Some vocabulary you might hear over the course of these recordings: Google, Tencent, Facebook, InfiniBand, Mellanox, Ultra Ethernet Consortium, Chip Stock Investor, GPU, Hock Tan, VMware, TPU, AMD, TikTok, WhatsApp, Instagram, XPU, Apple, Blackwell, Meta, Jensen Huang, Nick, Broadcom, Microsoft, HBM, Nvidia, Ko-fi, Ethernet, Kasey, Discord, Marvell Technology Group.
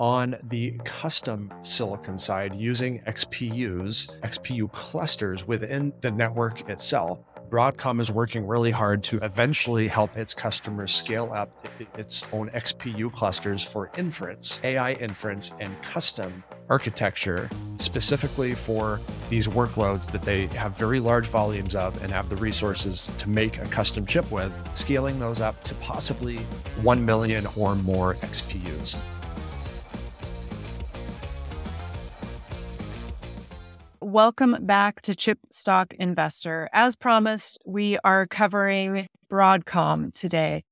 on the custom silicon side using XPU clusters within the network itself. Broadcom is working really hard to eventually help its customers scale up its own XPU clusters for inference, AI inference, and custom architecture specifically for these workloads that they have very large volumes of and have the resources to make a custom chip with, scaling those up to possibly 1 million or more XPUs. Welcome back to Chip Stock Investor. As promised, we are covering Broadcom today.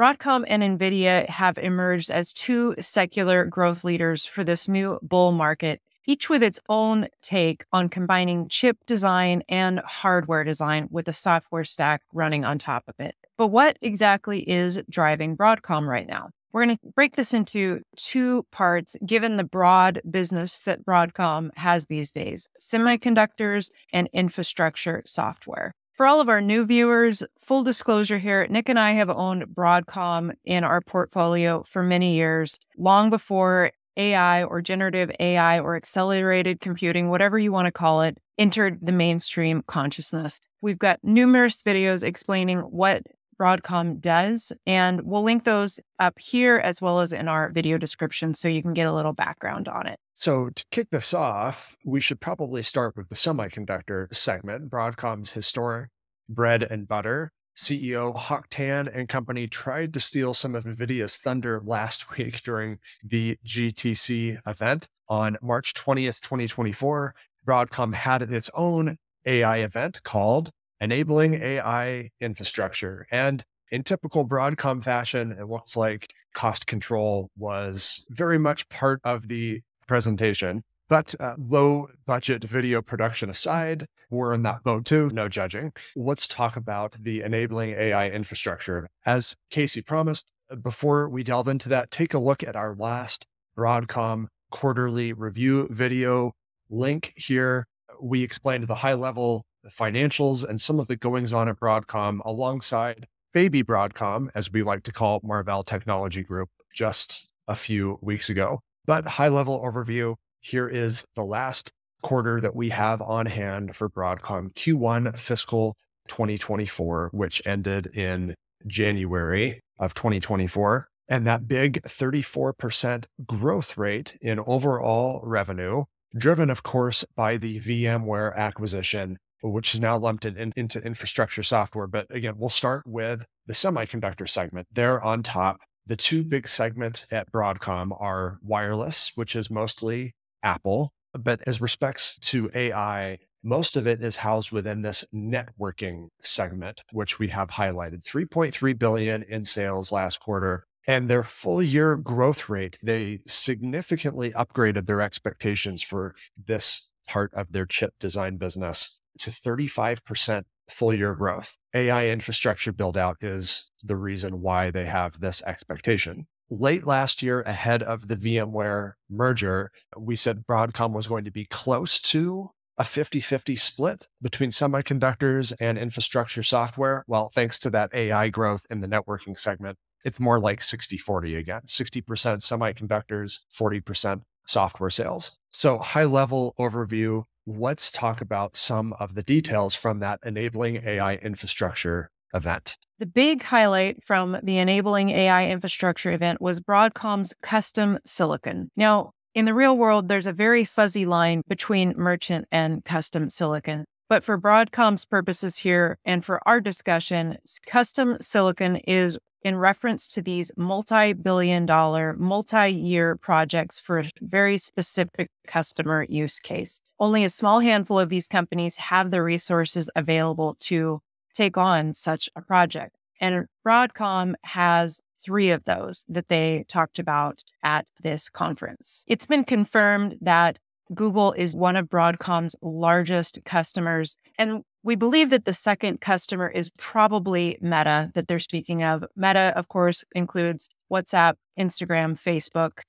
Broadcom and Nvidia have emerged as two secular growth leaders for this new bull market, each with its own take on combining chip design and hardware design with a software stack running on top of it. But what exactly is driving Broadcom right now? We're going to break this into two parts, given the broad business that Broadcom has these days, semiconductors and infrastructure software. For all of our new viewers, full disclosure here, Nick and I have owned Broadcom in our portfolio for many years, long before AI or generative AI or accelerated computing, whatever you want to call it, entered the mainstream consciousness. We've got numerous videos explaining what Broadcom does, and we'll link those up here as well as in our video description so you can get a little background on it. So to kick this off, we should probably start with the semiconductor segment, Broadcom's historic bread and butter. CEO Hock Tan and company tried to steal some of NVIDIA's thunder last week during the GTC event. On March 20th, 2024, Broadcom had its own AI event called Enabling AI Infrastructure. And in typical Broadcom fashion, it looks like cost control was very much part of the presentation. But low budget video production aside, we're in that mode too, no judging. Let's talk about the Enabling AI Infrastructure. As Casey promised, before we delve into that, take a look at our last Broadcom quarterly review video link here. We explained the high level financials and some of the goings on at Broadcom alongside baby Broadcom, as we like to call Marvell Technology Group, just a few weeks ago. But high level overview, here is the last quarter that we have on hand for Broadcom, Q1 fiscal 2024, which ended in January of 2024. And that big 34% growth rate in overall revenue, driven of course by the VMware acquisition, which is now lumped into infrastructure software. But again, we'll start with the semiconductor segment. They're on top. The two big segments at Broadcom are wireless, which is mostly Apple. But as respects to AI, most of it is housed within this networking segment, which we have highlighted. $3.3 billion in sales last quarter. And their full year growth rate, they significantly upgraded their expectations for this part of their chip design business to 35% full year growth. AI infrastructure build out is the reason why they have this expectation. Late last year, ahead of the VMware merger, we said Broadcom was going to be close to a 50-50 split between semiconductors and infrastructure software. Well, thanks to that AI growth in the networking segment, it's more like 60-40 again, 60% semiconductors, 40% software sales. So high level overview. Let's talk about some of the details from that Enabling AI Infrastructure event. The big highlight from the Enabling AI Infrastructure event was Broadcom's custom silicon. Now, in the real world, there's a very fuzzy line between merchant and custom silicon. But for Broadcom's purposes here and for our discussion, custom silicon is in reference to these multi-billion-dollar, multi-year projects for a very specific customer use case. Only a small handful of these companies have the resources available to take on such a project. And Broadcom has three of those that they talked about at this conference. It's been confirmed that Google is one of Broadcom's largest customers, and we believe that the second customer is probably Meta that they're speaking of. Meta, of course, includes WhatsApp, Instagram, Facebook.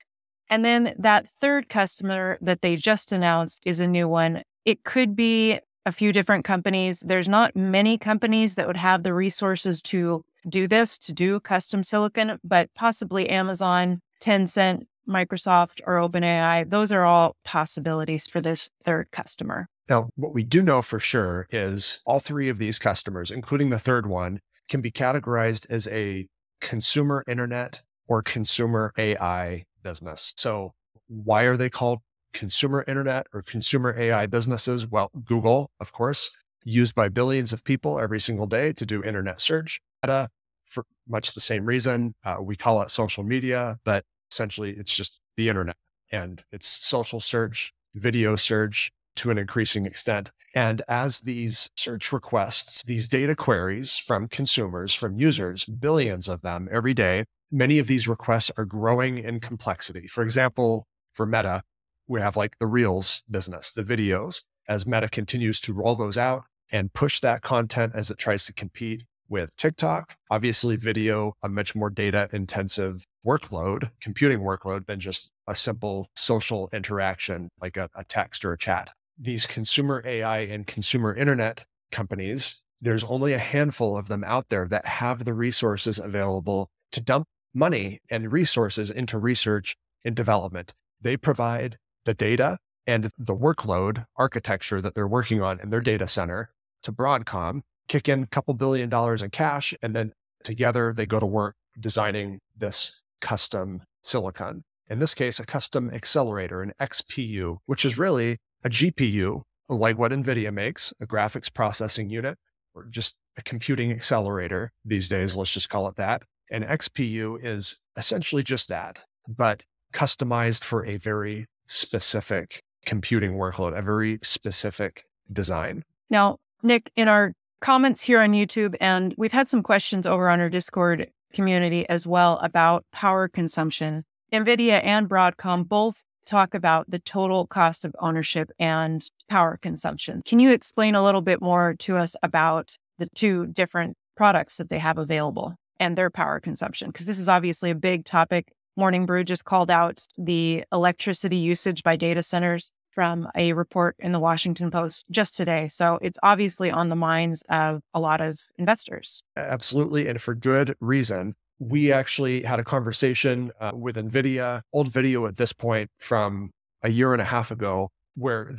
And then that third customer that they just announced is a new one. It could be a few different companies. There's not many companies that would have the resources to do this, to do custom silicon, but possibly Amazon, Tencent, Microsoft or OpenAI, those are all possibilities for this third customer. Now, what we do know for sure is all three of these customers, including the third one, can be categorized as a consumer internet or consumer AI business. So why are they called consumer internet or consumer AI businesses? Well, Google, of course, used by billions of people every single day to do internet search. Meta, for much the same reason. We call it social media, but essentially it's just the internet, and it's social search, video search to an increasing extent. And as these search requests, these data queries from consumers, from users, billions of them every day, many of these requests are growing in complexity. For example, for Meta, we have like the Reels business, the videos. As Meta continues to roll those out and push that content as it tries to compete with TikTok, obviously video, a much more data-intensive workload, computing workload than just a simple social interaction like a text or a chat. These consumer AI and consumer internet companies, there's only a handful of them out there that have the resources available to dump money and resources into research and development. They provide the data and the workload architecture that they're working on in their data center to Broadcom, kick in a couple $1 billion in cash, and then together they go to work designing this custom silicon. In this case, a custom accelerator, an XPU, which is really a GPU, like what NVIDIA makes, a graphics processing unit, or just a computing accelerator these days, let's just call it that. An XPU is essentially just that, but customized for a very specific computing workload, a very specific design. Now, Nick, in our comments here on YouTube, and we've had some questions over on our Discord community as well about power consumption, NVIDIA and Broadcom both talk about the total cost of ownership and power consumption. Can you explain a little bit more to us about the two different products that they have available and their power consumption? Because this is obviously a big topic. Morning Brew just called out the electricity usage by data centers from a report in the Washington Post just today. So it's obviously on the minds of a lot of investors. Absolutely. And for good reason. We actually had a conversation with NVIDIA, old video at this point from a year and a half ago, where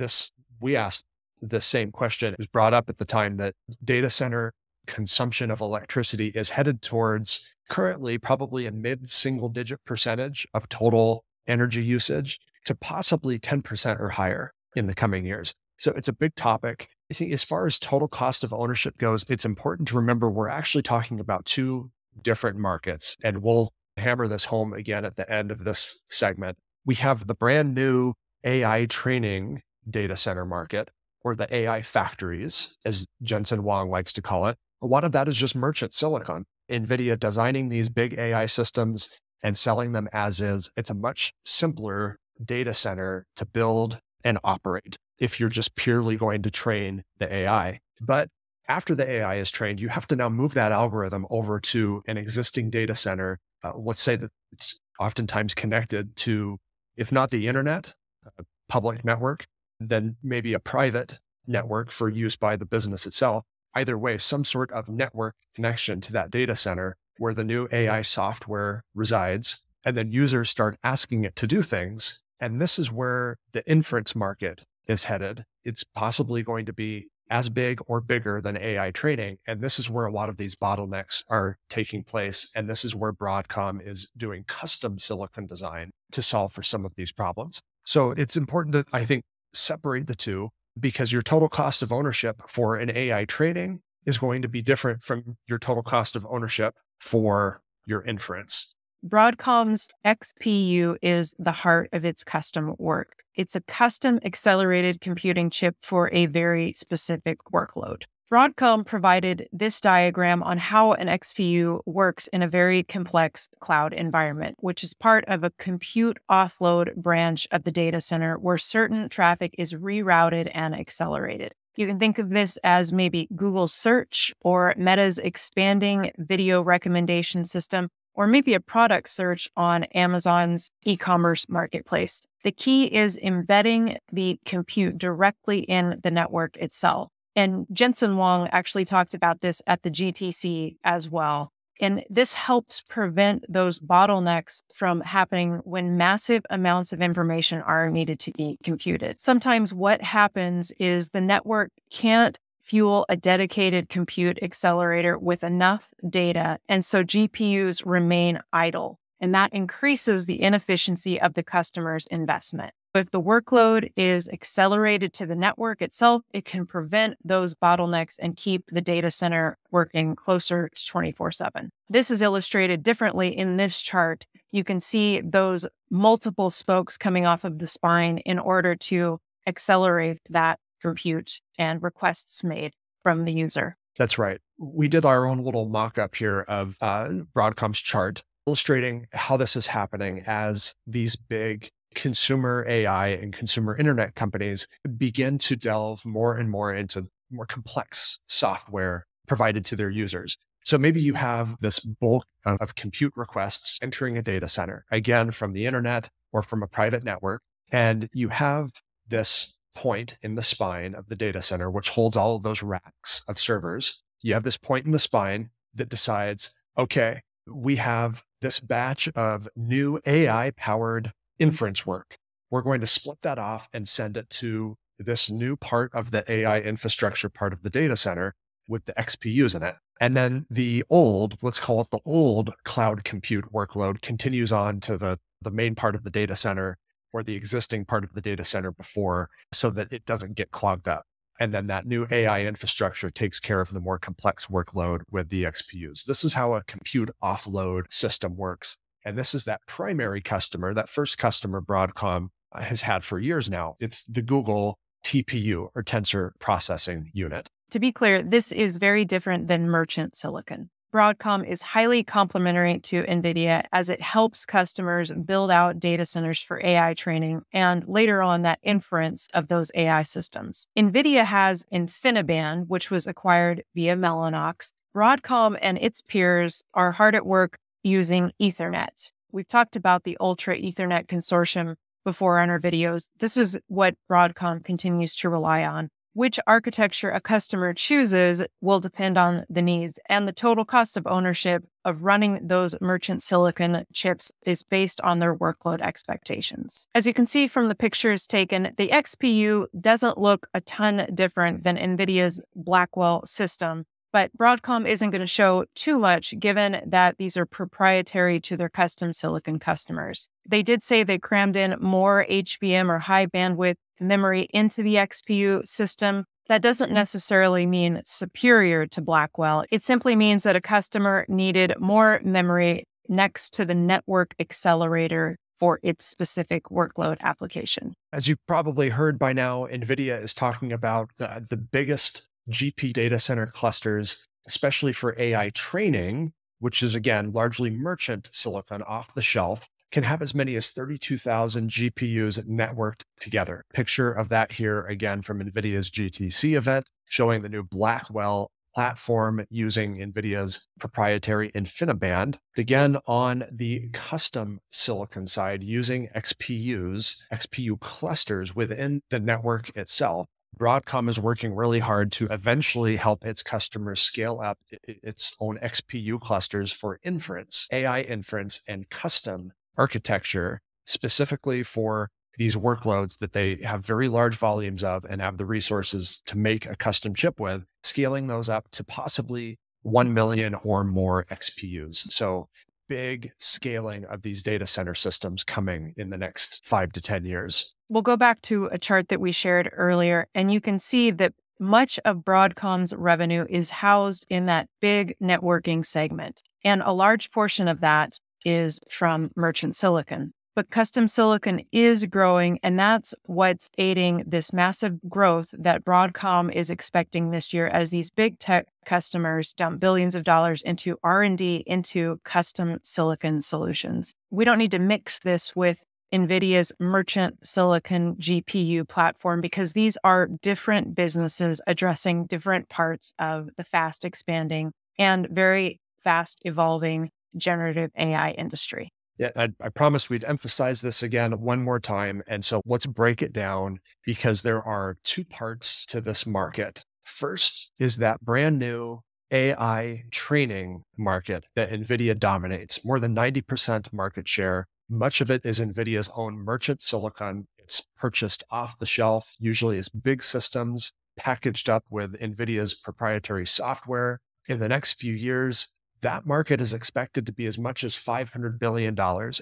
we asked the same question. It was brought up at the time that data center consumption of electricity is headed towards currently probably a mid-single-digit percentage of total energy usage to possibly 10% or higher in the coming years. So it's a big topic. I think as far as total cost of ownership goes, it's important to remember we're actually talking about two different markets, and we'll hammer this home again at the end of this segment. We have the brand new AI training data center market, or the AI factories, as Jensen Huang likes to call it. A lot of that is just merchant silicon. NVIDIA designing these big AI systems and selling them as is. It's a much simpler data center to build and operate if you're just purely going to train the AI. But after the AI is trained, you have to now move that algorithm over to an existing data center. Let's say that it's oftentimes connected to, if not the internet, a public network, then maybe a private network for use by the business itself. Either way, some sort of network connection to that data center where the new AI software resides, and then users start asking it to do things. And this is where the inference market is headed. It's possibly going to be as big or bigger than AI training. And this is where a lot of these bottlenecks are taking place. And this is where Broadcom is doing custom silicon design to solve for some of these problems. So it's important to, I think, separate the two, because your total cost of ownership for an AI training is going to be different from your total cost of ownership for your inference. Broadcom's XPU is the heart of its custom work. It's a custom accelerated computing chip for a very specific workload. Broadcom provided this diagram on how an XPU works in a very complex cloud environment, which is part of a compute offload branch of the data center where certain traffic is rerouted and accelerated. You can think of this as maybe Google search, or Meta's expanding video recommendation system, or maybe a product search on Amazon's e-commerce marketplace. The key is embedding the compute directly in the network itself. And Jensen Huang actually talked about this at the GTC as well. And this helps prevent those bottlenecks from happening when massive amounts of information are needed to be computed. Sometimes what happens is the network can't fuel a dedicated compute accelerator with enough data, and so GPUs remain idle, and that increases the inefficiency of the customer's investment. If the workload is accelerated to the network itself, it can prevent those bottlenecks and keep the data center working closer to 24/7. This is illustrated differently in this chart. You can see those multiple spokes coming off of the spine in order to accelerate that compute and requests made from the user. That's right. We did our own little mock-up here of Broadcom's chart illustrating how this is happening as these big consumer AI and consumer internet companies begin to delve more and more into more complex software provided to their users. So maybe you have this bulk of compute requests entering a data center, again, from the internet or from a private network, and you have this point in the spine of the data center, which holds all of those racks of servers. You have this point in the spine that decides, okay, we have this batch of new AI-powered inference work. We're going to split that off and send it to this new part of the AI infrastructure part of the data center with the XPUs in it. And then the old, let's call it the old cloud compute workload, continues on to the main part of the data center or the existing part of the data center before, so that it doesn't get clogged up. And then that new AI infrastructure takes care of the more complex workload with the XPUs. This is how a compute offload system works. And this is that primary customer, that first customer Broadcom has had for years now. It's the Google TPU, or Tensor Processing Unit. To be clear, this is very different than merchant silicon. Broadcom is highly complementary to NVIDIA as it helps customers build out data centers for AI training and later on that inference of those AI systems. NVIDIA has InfiniBand, which was acquired via Mellanox. Broadcom and its peers are hard at work using Ethernet. We've talked about the Ultra Ethernet Consortium before on our videos. This is what Broadcom continues to rely on. Which architecture a customer chooses will depend on the needs, and the total cost of ownership of running those merchant silicon chips is based on their workload expectations. As you can see from the pictures taken, the XPU doesn't look a ton different than NVIDIA's Blackwell system. But Broadcom isn't going to show too much, given that these are proprietary to their custom silicon customers. They did say they crammed in more HBM or high bandwidth memory into the XPU system. That doesn't necessarily mean superior to Blackwell. It simply means that a customer needed more memory next to the network accelerator for its specific workload application. As you've probably heard by now, NVIDIA is talking about the biggest GPU data center clusters, especially for AI training, which is, again, largely merchant silicon off the shelf, can have as many as 32,000 GPUs networked together. Picture of that here, again, from NVIDIA's GTC event, showing the new Blackwell platform using NVIDIA's proprietary InfiniBand. Again, on the custom silicon side, using XPUs, XPU clusters within the network itself. Broadcom is working really hard to eventually help its customers scale up its own XPU clusters for inference, AI inference, and custom architecture, specifically for these workloads that they have very large volumes of and have the resources to make a custom chip with, scaling those up to possibly 1 million or more XPUs. So big scaling of these data center systems coming in the next 5 to 10 years. We'll go back to a chart that we shared earlier, and you can see that much of Broadcom's revenue is housed in that big networking segment. And a large portion of that is from merchant silicon. But custom silicon is growing, and that's what's aiding this massive growth that Broadcom is expecting this year as these big tech customers dump billions of dollars into R&D, into custom silicon solutions. We don't need to mix this with NVIDIA's merchant silicon GPU platform, because these are different businesses addressing different parts of the fast expanding and very fast evolving generative AI industry. Yeah, I promised we'd emphasize this again one more time. And so let's break it down, because there are two parts to this market. First is that brand new AI training market that NVIDIA dominates, more than 90% market share. Much of it is NVIDIA's own merchant silicon. It's purchased off the shelf, usually as big systems packaged up with NVIDIA's proprietary software. In the next few years, that market is expected to be as much as $500 billion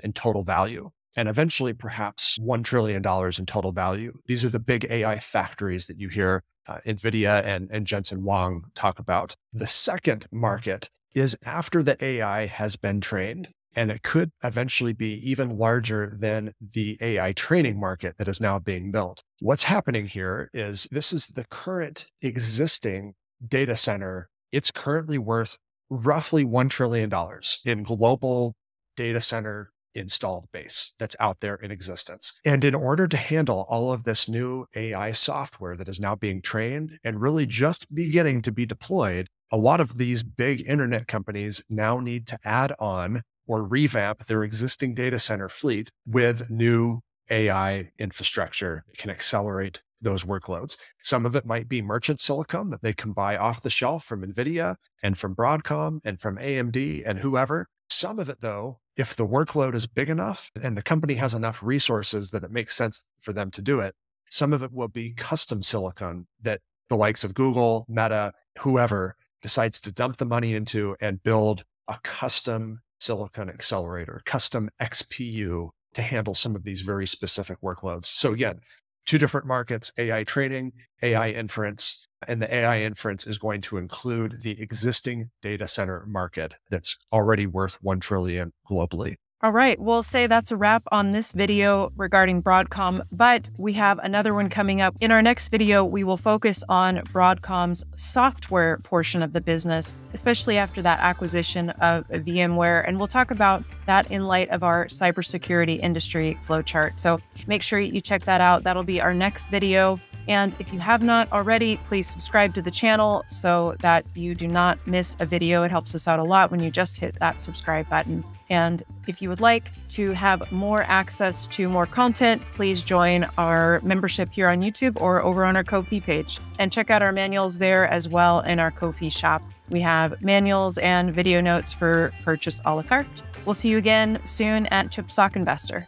in total value, and eventually perhaps $1 trillion in total value. These are the big AI factories that you hear NVIDIA and Jensen Huang talk about. The second market is after the AI has been trained, and it could eventually be even larger than the AI training market that is now being built. What's happening here is this is the current existing data center. It's currently worth roughly $1 trillion in global data center installed base that's out there in existence. And in order to handle all of this new AI software that is now being trained and really just beginning to be deployed, a lot of these big internet companies now need to add on or revamp their existing data center fleet with new AI infrastructure that can accelerate those workloads. Some of it might be merchant silicon that they can buy off the shelf from NVIDIA and from Broadcom and from AMD and whoever. Some of it, though, if the workload is big enough and the company has enough resources that it makes sense for them to do it, some of it will be custom silicon that the likes of Google, Meta, whoever decides to dump the money into and build a custom silicon accelerator, custom XPU to handle some of these very specific workloads. So again, two different markets, AI training, AI inference, and the AI inference is going to include the existing data center market that's already worth $1 trillion globally. All right. We'll say that's a wrap on this video regarding Broadcom, but we have another one coming up. In our next video, we will focus on Broadcom's software portion of the business, especially after that acquisition of VMware. And we'll talk about that in light of our cybersecurity industry flowchart. So make sure you check that out. That'll be our next video. And if you have not already, please subscribe to the channel so that you do not miss a video. It helps us out a lot when you just hit that subscribe button. And if you would like to have more access to more content, please join our membership here on YouTube or over on our Ko-fi page. And check out our manuals there as well in our Ko-fi shop. We have manuals and video notes for purchase a la carte. We'll see you again soon at Chip Stock Investor.